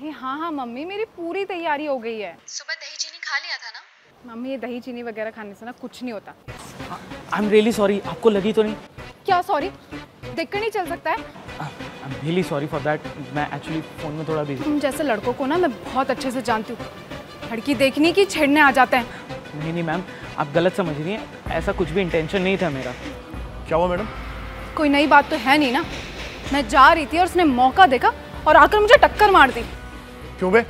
अरे हाँ हाँ मम्मी, मेरी पूरी तैयारी हो गई है। सुबह दही चीनी खा लिया था ना? मम्मी ये दही चीनी वगैरह खाने से ना कुछ नहीं होता। आई एम रियली सॉरी, आपको लगी तो नहीं? क्या सॉरी, देख कर नहीं चल सकता है? I'm really sorry for that. मैं actually फोन में थोड़ा बिजी। तुम जैसे लड़कों को ना मैं बहुत अच्छे से जानती हूँ, लड़की देखने की छेड़ने आ जाते हैं। नहीं नहीं मैम, आप गलत समझ रही हैं, ऐसा कुछ भी इंटेंशन नहीं था मेरा। क्या हुआ मैडम? कोई नई बात तो है नहीं ना, मैं जा रही थी और उसने मौका देखा और आकर मुझे टक्कर मार दी। क्यों बे,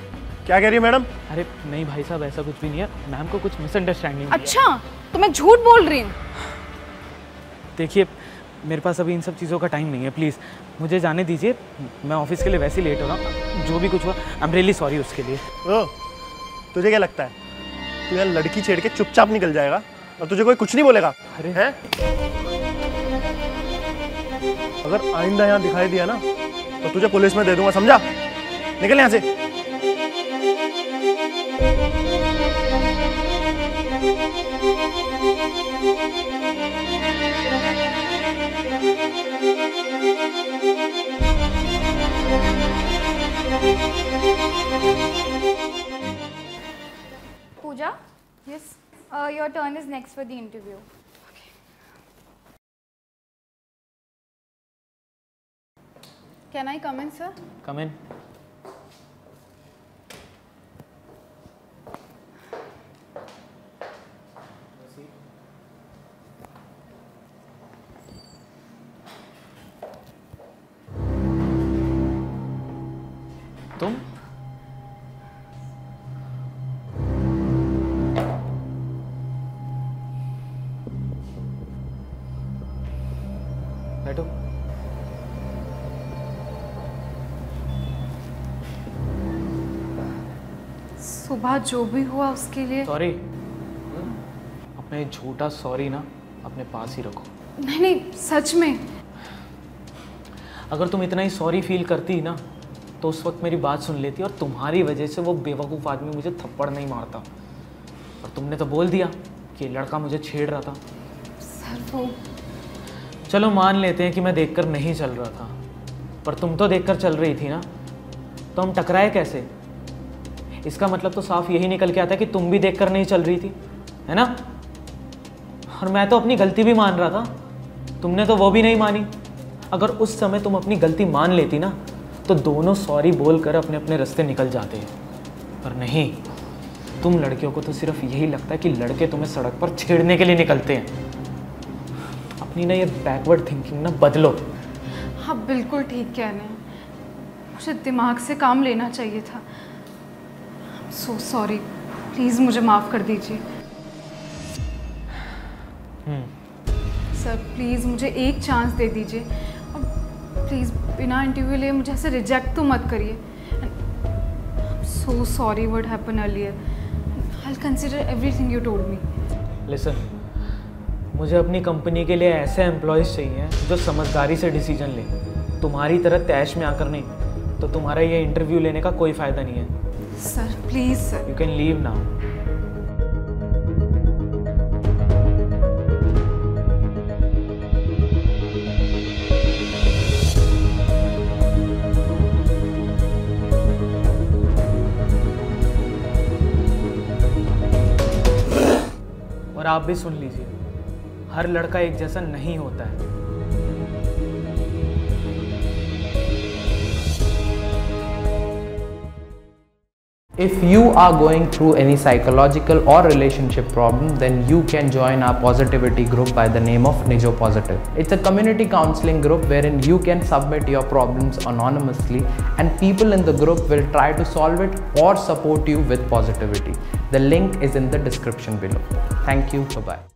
क्या कह रही है मैडम? अरे नहीं भाई साहब, ऐसा कुछ भी नहीं है, मैम को कुछ मिसअंडरस्टैंडिंग। अच्छा तो मैं झूठ बोल रही हूँ? देखिए मेरे पास अभी इन सब चीज़ों का टाइम नहीं है, प्लीज़ मुझे जाने दीजिए, मैं ऑफिस के लिए वैसे ही लेट हो रहा हूँ। जो भी कुछ हुआ आई एम रियली सॉरी उसके लिए। ओ, तुझे क्या लगता है तू यार लड़की छेड़ के चुपचाप निकल जाएगा और तुझे कोई कुछ नहीं बोलेगा? अरे हैं, अगर आइंदा यहाँ दिखाई दिया ना तो तुझे पुलिस में दे दूंगा, समझा? निकल यहाँ से। Pooja, yes. Your turn is next for the interview. Okay. Can I come in, sir? Come in. तुम बैठो। सुबह जो भी हुआ उसके लिए सॉरी। अपने झूठा सॉरी ना अपने पास ही रखो। नहीं नहीं सच में, अगर तुम इतना ही सॉरी फील करती ना तो उस वक्त मेरी बात सुन लेती और तुम्हारी वजह से वो बेवकूफ़ आदमी मुझे थप्पड़ नहीं मारता। और तुमने तो बोल दिया कि लड़का मुझे छेड़ रहा था। सर वो चलो मान लेते हैं कि मैं देखकर नहीं चल रहा था, पर तुम तो देखकर चल रही थी ना, तो हम टकराए कैसे? इसका मतलब तो साफ यही निकल के आता है कि तुम भी देखकर नहीं चल रही थी, है ना? और मैं तो अपनी गलती भी मान रहा था, तुमने तो वो भी नहीं मानी। अगर उस समय तुम अपनी गलती मान लेती ना तो दोनों सॉरी बोलकर अपने अपने रास्ते निकल जाते हैं, पर नहीं, तुम लड़कियों को तो सिर्फ यही लगता है कि लड़के तुम्हें सड़क पर छेड़ने के लिए निकलते हैं। अपनी ना ये बैकवर्ड थिंकिंग ना बदलो। हाँ बिल्कुल ठीक कह रहे हैं, मुझे दिमाग से काम लेना चाहिए था। सो सॉरी, प्लीज़ मुझे माफ़ कर दीजिए। सर प्लीज़ मुझे एक चांस दे दीजिए, प्लीज़ बिना इंटरव्यू लिए मुझे ऐसे रिजेक्ट तो मत करिए। So sorry what happen earlier, I will consider everything you told me. Listen, मुझे अपनी कंपनी के लिए ऐसे एम्प्लॉयज़ चाहिए जो समझदारी से डिसीजन लें, तुम्हारी तरह तैश में आकर नहीं। तो तुम्हारा ये इंटरव्यू लेने का कोई फ़ायदा नहीं है। Sir please sir, you can leave now. और आप भी सुन लीजिए, हर लड़का एक जैसा नहीं होता है। If you are going through any psychological or relationship problem, then you can join our positivity group by the name of Nijo Positive. It's a community counseling group wherein you can submit your problems anonymously and people in the group will try to solve it or support you with positivity. The link is in the description below. Thank you. Bye-bye.